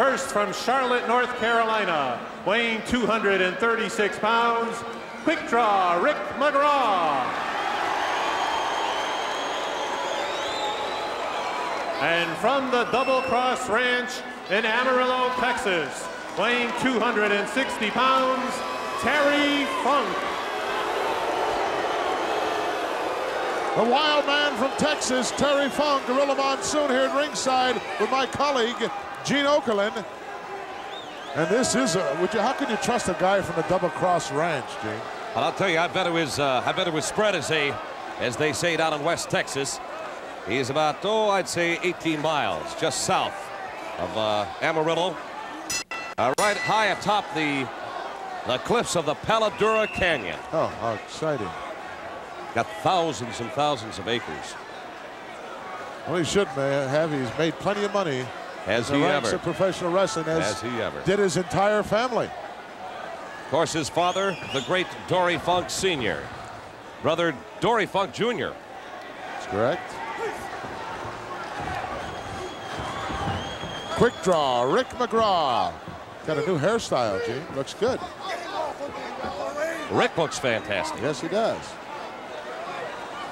First from Charlotte, North Carolina, weighing 236 pounds, quick draw, Rick McGraw. And from the Double Cross Ranch in Amarillo, Texas, weighing 260 pounds, Terry Funk. The wild man from Texas, Terry Funk, Gorilla Monsoon here at ringside with my colleague, Gene Okerlund. And this is a, how can you trust a guy from the Double Cross Ranch, Gene? Well, I'll tell you, I bet it was spread, as they say down in West Texas. He is about, oh, I'd say 18 miles, just south of Amarillo. Right high atop the cliffs of the Paladura Canyon. Oh, how exciting. Got thousands and thousands of acres. Well, he should have. He's made plenty of money. Has he ever. Of professional wrestling, as he ever. Did his entire family. Of course, his father, the great Dory Funk Sr. Brother Dory Funk Jr. That's correct. Quick draw, Rick McGraw. Got a new hairstyle, Gene. Looks good. Rick looks fantastic. Yes, he does.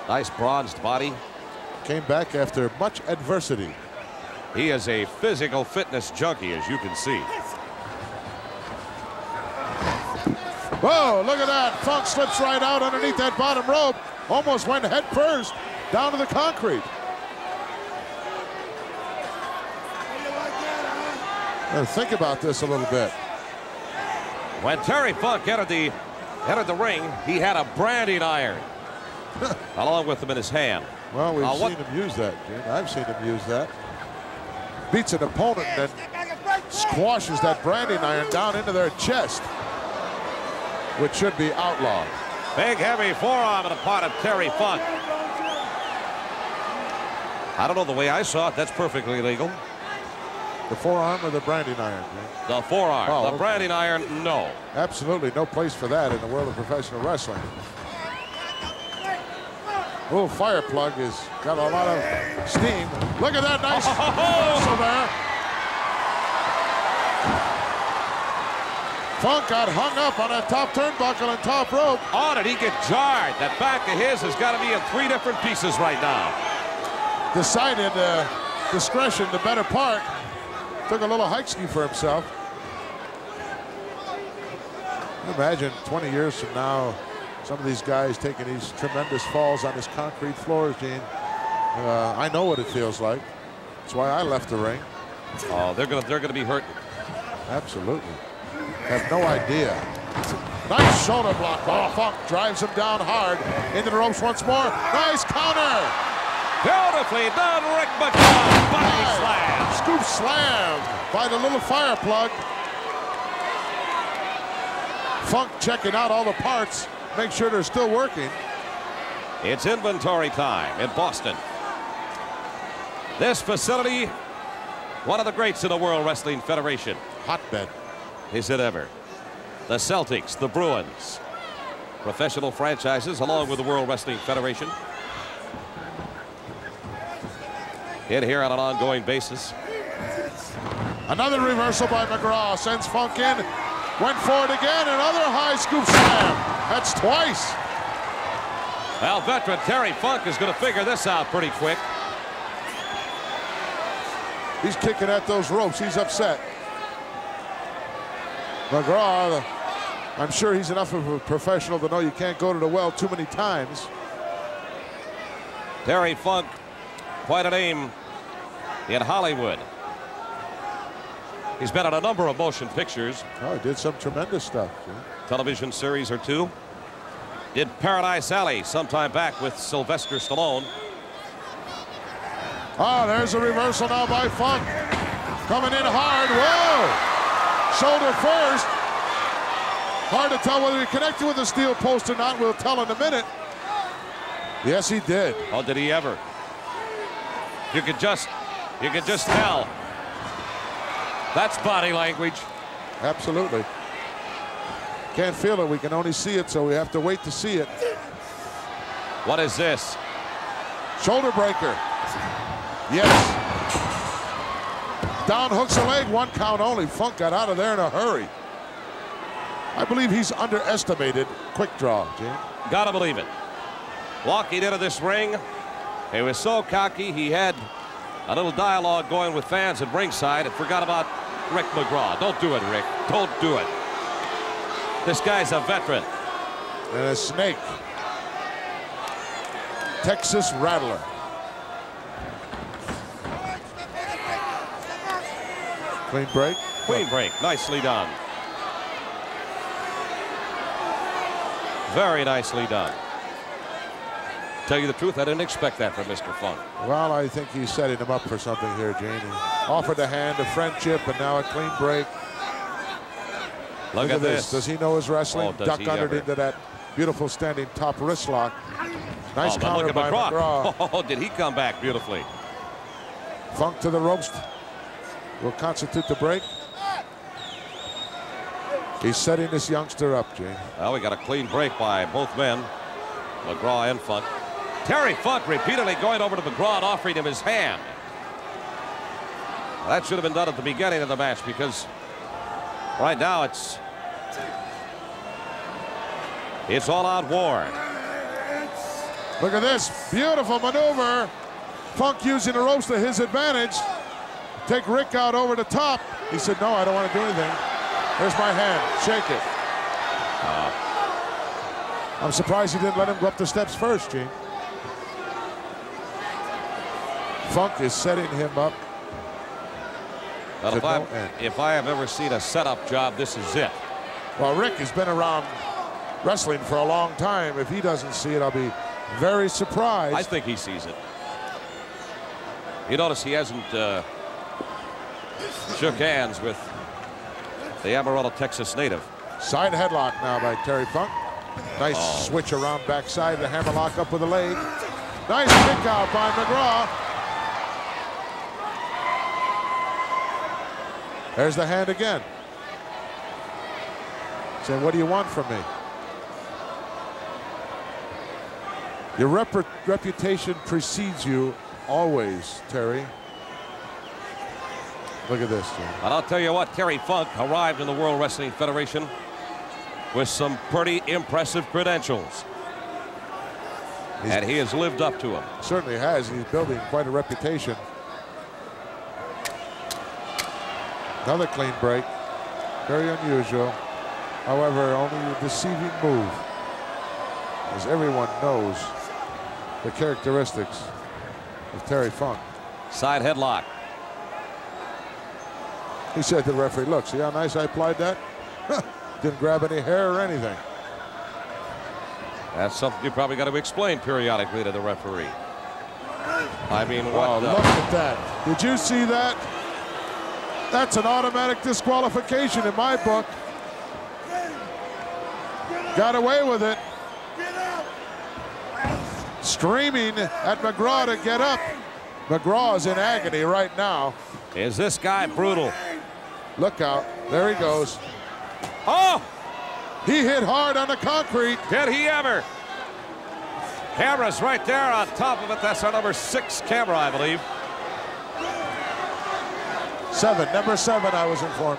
Nice bronzed body. Came back after much adversity. He is a physical fitness junkie, as you can see. Whoa, look at that. Funk slips right out underneath that bottom rope. Almost went head first down to the concrete. Now think about this a little bit. When Terry Funk entered the ring, he had a branding iron along with him in his hand. Well, we've seen him use that, dude. I've seen him use that. Beats an opponent and squashes that branding iron down into their chest, which should be outlawed. Big heavy forearm on the part of Terry Funk. I don't know, the way I saw it, that's perfectly legal. The forearm or the branding iron? Dude? The forearm. Oh, the okay. Branding iron, no. Absolutely no place for that in the world of professional wrestling. Oh, Fireplug has got a lot of steam. Look at that nice reversal there. Funk got hung up on that top turnbuckle and top rope. Oh, did he get jarred? That back of his has got to be in three different pieces right now. Decided discretion, the better part. Took a little hike ski for himself. Imagine 20 years from now, some of these guys taking these tremendous falls on this concrete floor, Gene. I know what it feels like. That's why I left the ring. Oh, they're gonna be hurting. Absolutely. Have no idea. Nice shoulder block. Oh, Funk drives him down hard into the ropes once more. Nice counter. Beautifully done, Rick McGraw. Body slam. Scoop slam by the little fire plug. Funk checking out all the parts. Make sure they're still working. It's inventory time in Boston. This facility, one of the greats in the World Wrestling Federation. Hotbed. Is it ever? The Celtics, the Bruins, professional franchises along with the World Wrestling Federation. In here on an ongoing basis. Another reversal by McGraw. Sends Funk in. Went for it again. Another high scoop slam. That's twice. Well, veteran Terry Funk is going to figure this out pretty quick. He's kicking at those ropes. He's upset. McGraw, I'm sure he's enough of a professional to know you can't go to the well too many times. Terry Funk, quite a name in Hollywood. He's been in a number of motion pictures. Oh, he did some tremendous stuff. Yeah. Television series or two. Did Paradise Alley sometime back with Sylvester Stallone. Oh, there's a reversal now by Funk. Coming in hard. Whoa! Shoulder first. Hard to tell whether he connected with the steel post or not. We'll tell in a minute. Yes, he did. Oh, did he ever? You could just tell. That's body language. Absolutely. Can't feel it, we can only see it, so we have to wait to see it. What is this? Shoulder breaker. Yes. Down, hooks a leg, one count only. Funk got out of there in a hurry. I believe he's underestimated quick draw, Gene. Gotta believe it. Walking into this ring, he was so cocky, he had a little dialogue going with fans at ringside and forgot about Rick McGraw. Don't do it, Rick. Don't do it. This guy's a veteran. And a snake. Texas Rattler. Clean break. Clean break. Nicely done. Very nicely done. Tell you the truth, I didn't expect that from Mr. Funk. Well, I think he's setting him up for something here, Gene. Offered a hand, a friendship, and now a clean break. Look at this. Does he know his wrestling? Oh, duck under into that beautiful standing top wrist lock. Nice counter by McGraw. Oh, did he come back beautifully. Funk to the ropes will constitute the break. He's setting this youngster up, Gene. Well, we got a clean break by both men, McGraw and Funk. Terry Funk repeatedly going over to McGraw and offering him his hand. Well, that should have been done at the beginning of the match, because right now it's all-out war. Look at this beautiful maneuver. Funk using the ropes to his advantage. Take Rick out over the top. He said, no, I don't want to do anything. There's my hand. Shake it. I'm surprised he didn't let him go up the steps first, Gene. Funk is setting him up. Well, if I have ever seen a setup job, this is it. Well, Rick has been around wrestling for a long time. If he doesn't see it, I'll be very surprised. I think he sees it. You notice he hasn't shook hands with the Amarillo, Texas native. Side headlock now by Terry Funk. Nice switch around backside, the hammerlock up with the leg. Nice kick out by McGraw. There's the hand again. Saying, what do you want from me? Your reputation precedes you always, Terry. Look at this, Jim. And I'll tell you what, Terry Funk arrived in the World Wrestling Federation with some pretty impressive credentials. And he has lived up to them. Certainly has. He's building quite a reputation. Another clean break. Very unusual. However, only a deceiving move, as everyone knows the characteristics of Terry Funk. Side headlock. He said to the referee, look, see how nice I applied that? Didn't grab any hair or anything. That's something you probably got to explain periodically to the referee. I mean, wow, look at that. Did you see that? That's an automatic disqualification in my book. Got away with it. Screaming at McGraw to get up. McGraw is in agony right now. Is this guy brutal? Look out. There he goes. Oh! He hit hard on the concrete. Did he ever? Camera's right there on top of it. That's our number 6 camera, I believe. 7. Number 7, I was informed.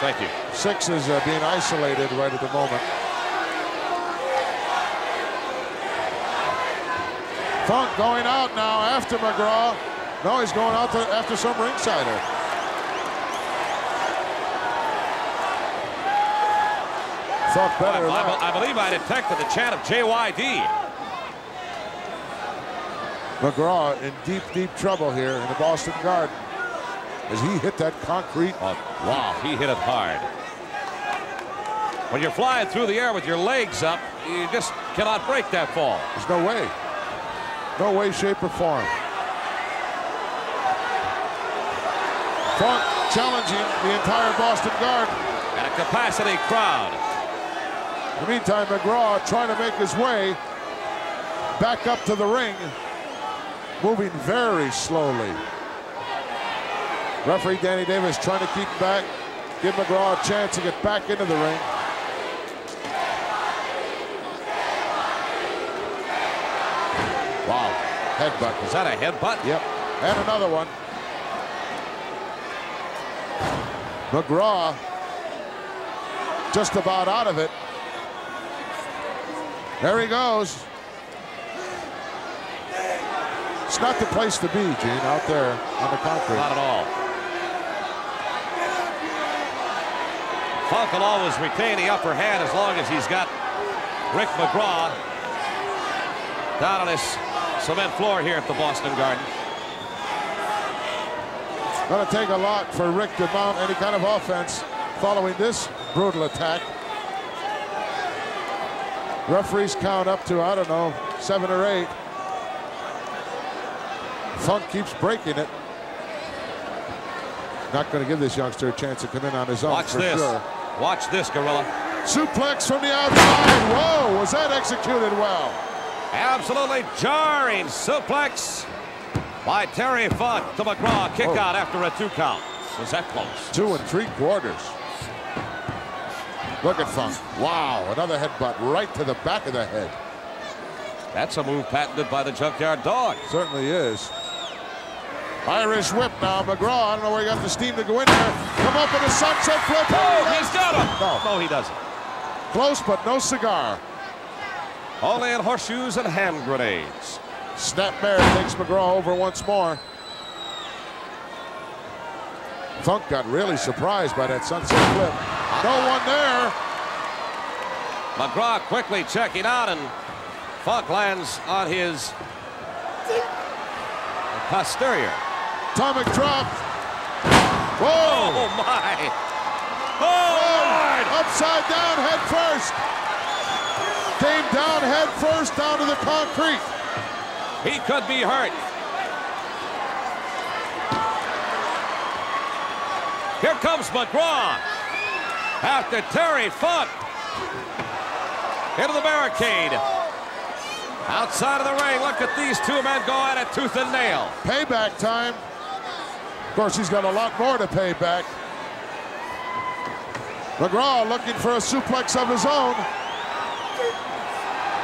Thank you. 6 is being isolated right at the moment. Funk going out now after McGraw. No, he's going out after some ringsider. Funk better. I believe I detected the chant of JYD. McGraw in deep, deep trouble here in the Boston Garden as he hit that concrete. Oh, wow, he hit it hard. When you're flying through the air with your legs up, you just cannot break that fall. There's no way. No way, shape, or form. Funk challenging the entire Boston Garden. And a capacity crowd. In the meantime, McGraw trying to make his way back up to the ring, moving very slowly. Referee Danny Davis trying to keep him back, give McGraw a chance to get back into the ring. Wow. Headbutt. Is that a headbutt? Yep. And another one. McGraw just about out of it. There he goes. It's not the place to be, Gene, out there on the concrete. Not at all. Funk will always retain the upper hand as long as he's got Rick McGraw down on his cement floor here at the Boston Garden. Going to take a lot for Rick to mount any kind of offense following this brutal attack. Referees count up to, I don't know, 7 or 8. Funk keeps breaking it. Not going to give this youngster a chance to come in on his own. Watch this. Sure. Watch this, Gorilla. Suplex from the outside. Whoa, was that executed well? Absolutely jarring suplex by Terry Funk to McGraw. Kick out after a 2 count. Was that close? 2 3/4. Look at Funk. Wow, another headbutt right to the back of the head. That's a move patented by the Junkyard Dog. Certainly is. Irish whip now, McGraw. I don't know where he got the steam to go in there. Come up with a sunset flip. Oh, he's got him. No, he doesn't. Close, but no cigar. Only in horseshoes and hand grenades. Snapmare takes McGraw over once more. Funk got really surprised by that sunset flip. No one there. McGraw quickly checking out, and Funk lands on his posterior. Atomic drop. Whoa! Oh, my. Oh, upside down, head first. Came down head first, down to the concrete. He could be hurt. Here comes McGraw after Terry Funk into the barricade. Outside of the ring, look at these two men go at it tooth and nail. Payback time. Of course, he's got a lot more to pay back. McGraw looking for a suplex of his own.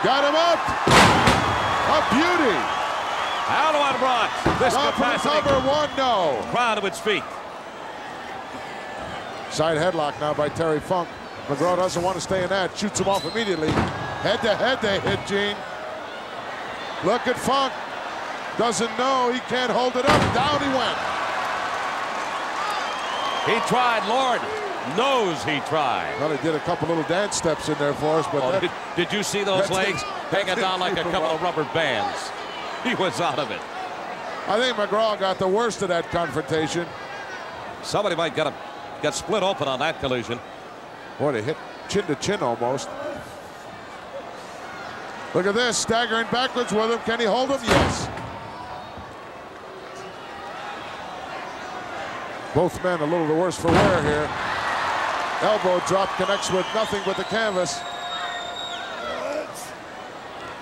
Got him up. A beauty. Alwan Brock. This number one, no. Crowd of its feet. Side headlock now by Terry Funk. McGraw doesn't want to stay in that. Shoots him off immediately. Head to head they hit, Gene. Look at Funk. Doesn't know. He can't hold it up. Down he went. He tried. Lord knows he tried. Well, he did a couple little dance steps in there for us. But did you see those legs hanging down like a couple of rubber bands? He was out of it. I think McGraw got the worst of that confrontation. Somebody might get split open on that collision. Boy, they hit chin to chin almost. Look at this, staggering backwards with him. Can he hold him? Yes. Both men a little the worse for wear here. Elbow drop connects with nothing but the canvas.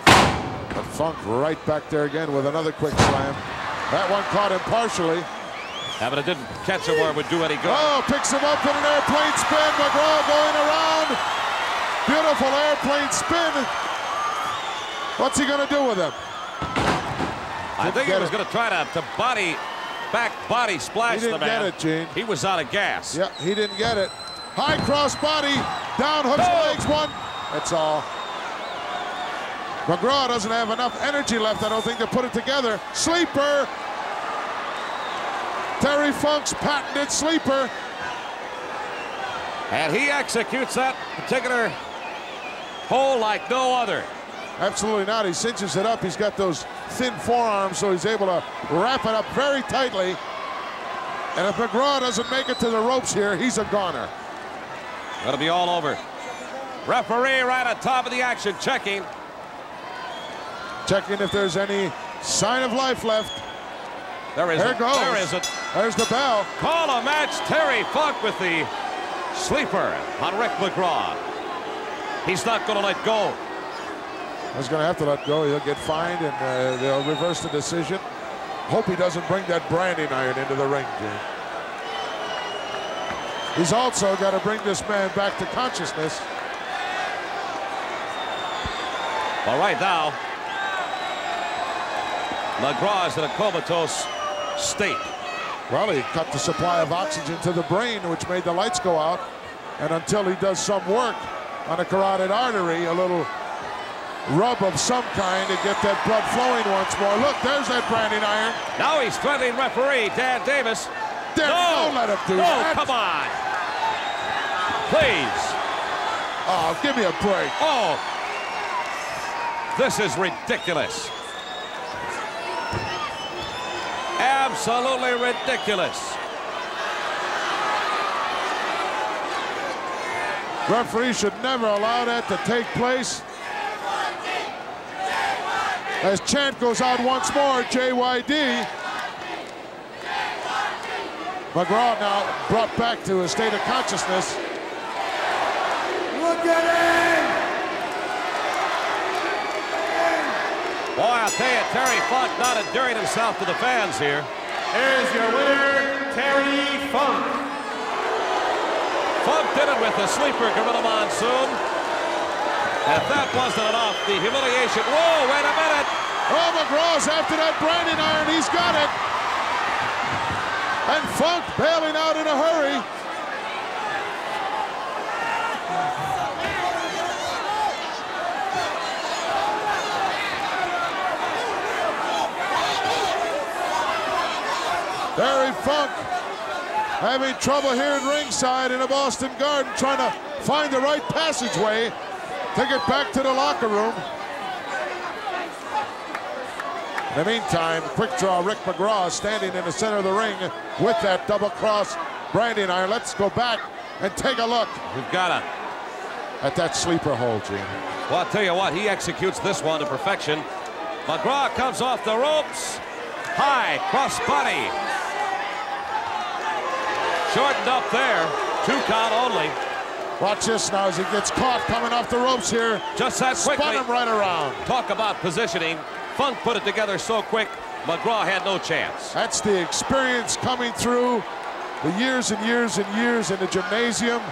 But Funk right back there again with another quick slam. That one caught him partially. Yeah, but it didn't catch him where it would do any good. Oh, picks him up in an airplane spin. McGraw going around. Beautiful airplane spin. What's he going to do with him? I think he was going to try to back body splash the man. He didn't get it, Gene. He was out of gas. Yeah, he didn't get it. High cross body, down hooks legs, one. That's all. McGraw doesn't have enough energy left, I don't think, to put it together. Sleeper. Terry Funk's patented sleeper. And he executes that particular hole like no other. Absolutely not. He cinches it up. He's got those thin forearms, so he's able to wrap it up very tightly. And if McGraw doesn't make it to the ropes here, he's a goner. That'll be all over. Referee right on top of the action, checking. Checking if there's any sign of life left. There isn't. There goes. There isn't. There's the bell. Call a match. Terry Funk with the sleeper on Rick McGraw. He's not going to let go. He's going to have to let go. He'll get fined, and they'll reverse the decision. Hope he doesn't bring that branding iron into the ring, Gene. He's also got to bring this man back to consciousness. Well, right now, McGraw is in a comatose state. Well, he cut the supply of oxygen to the brain, which made the lights go out. And until he does some work on a carotid artery, a little rub of some kind to get that blood flowing once more. Look, there's that branding iron. Now he's threatening referee Dan Davis. Dan, no, don't let him do that. No, come on. Please. Oh, give me a break. Oh. This is ridiculous. Absolutely ridiculous. Referee should never allow that to take place. As chant goes out once more, JYD. McGraw now brought back to a state of consciousness. Look at him! Boy, I tell you, Terry Funk not endearing himself to the fans here. Here's your winner, Terry Funk. Funk did it with the sleeper Gorilla Monsoon. If that wasn't enough, the humiliation. Whoa, wait a minute. Oh, McGraw's after that branding iron. He's got it. And Funk bailing out in a hurry. Terry Funk having trouble here at ringside in a Boston Garden, trying to find the right passageway to get back to the locker room. In the meantime, quick draw Rick McGraw standing in the center of the ring with that double cross branding iron. Let's go back and take a look. We've got to at that sleeper hold, Gene. Well, I'll tell you what, he executes this one to perfection. McGraw comes off the ropes. High cross body. Shortened up there, 2 count only. Watch this now as he gets caught coming off the ropes here. Just that quickly. Spun him right around. Talk about positioning. Funk put it together so quick, McGraw had no chance. That's the experience coming through the years and years and years in the gymnasium.